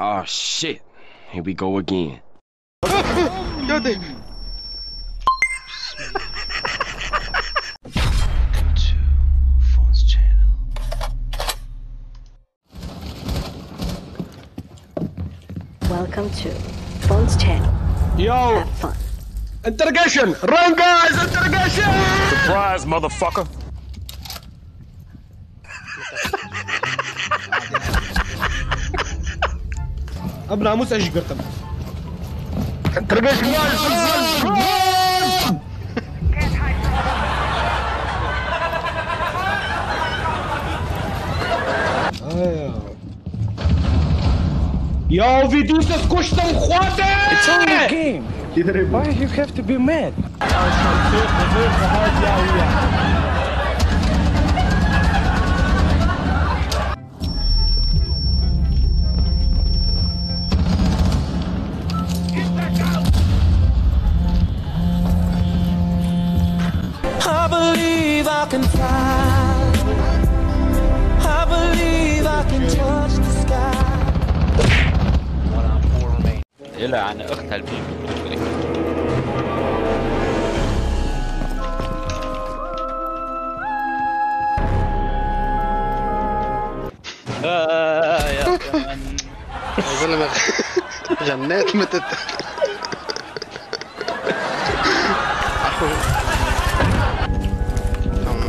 Oh shit. Here we go again. Welcome to Phone's channel. Yo! Have fun. Interrogation! Run, guys! Interrogation! Surprise, motherfucker! I'm not going to get them. Interrogation! Run! Run! Yo, Vidus, squish them, Juan! It's only a game. Why you have to be mad? I believe I can fly. I believe I can touch the sky. إلا عن أختها البيبي يا كمان أظن جنات متت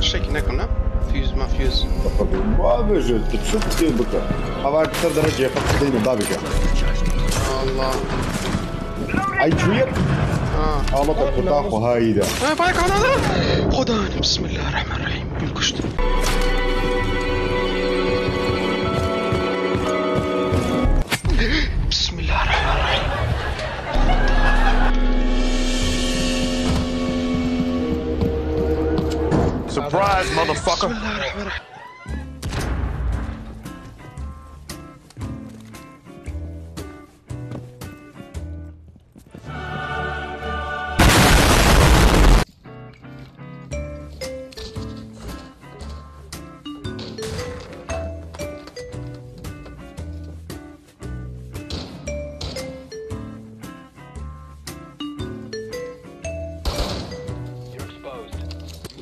شكينا كنا فيوز ما فيوز وابجل تشوف كثير بكرة أبعد أكثر درجة يفقدين بابك الله اي تريب غلطة بتاخو هاي ده فايك على هذا خداني بسم الله الرحمن الرحيم بالكشت بسم الله الرحمن الرحيم سربرايز ماذر فاكر بسم الله الرحمن الرحيم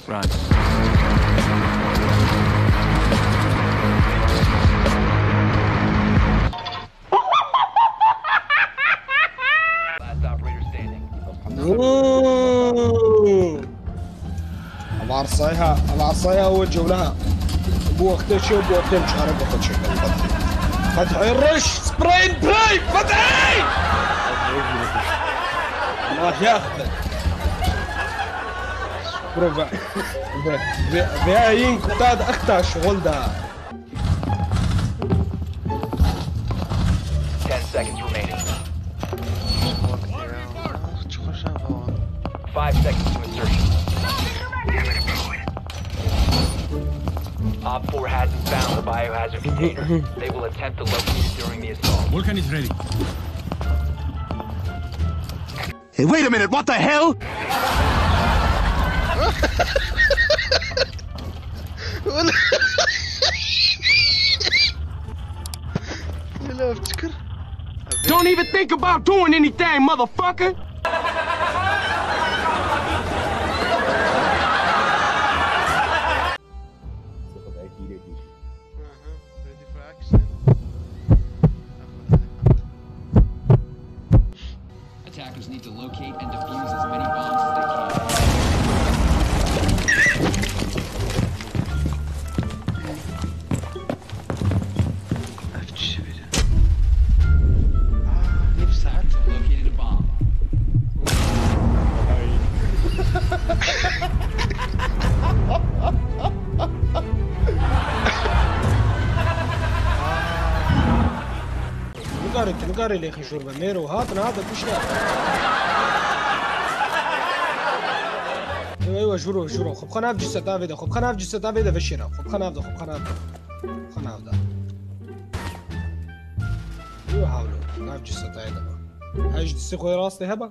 Right. Last operator standing. Ooh. العصاية وجهوا لها. بوقت شو بوقت مش عارف بوقت شو. فتحي الرش سبراين بلاي فتحي. الله ياخذك. برافو باين كنت اقطع الشغل ده 10 seconds remaining 5 seconds to insertion Op 4 hasn't found the biohazard container they will attempt to locate it during the assault Vulcan is ready Hey wait a minute what the hell Don't even think about doing anything, motherfucker! Attackers need to locate and defuse as many bombs as they can. نقاري لي اخي شرب النير وهاطنا هذا مش ايوه جرو خب خنا في جسد هذا خب خنا في جسد هذا في الشارع خب خنا هذا ايوه حاولوا نعرف جسد هذا هاج دسي خويا راسي هبه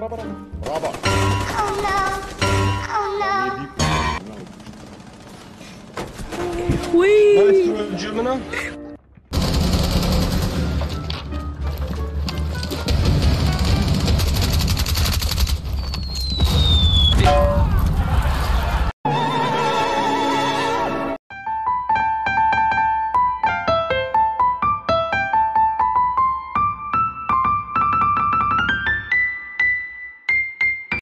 Raba. Oh no. Wee.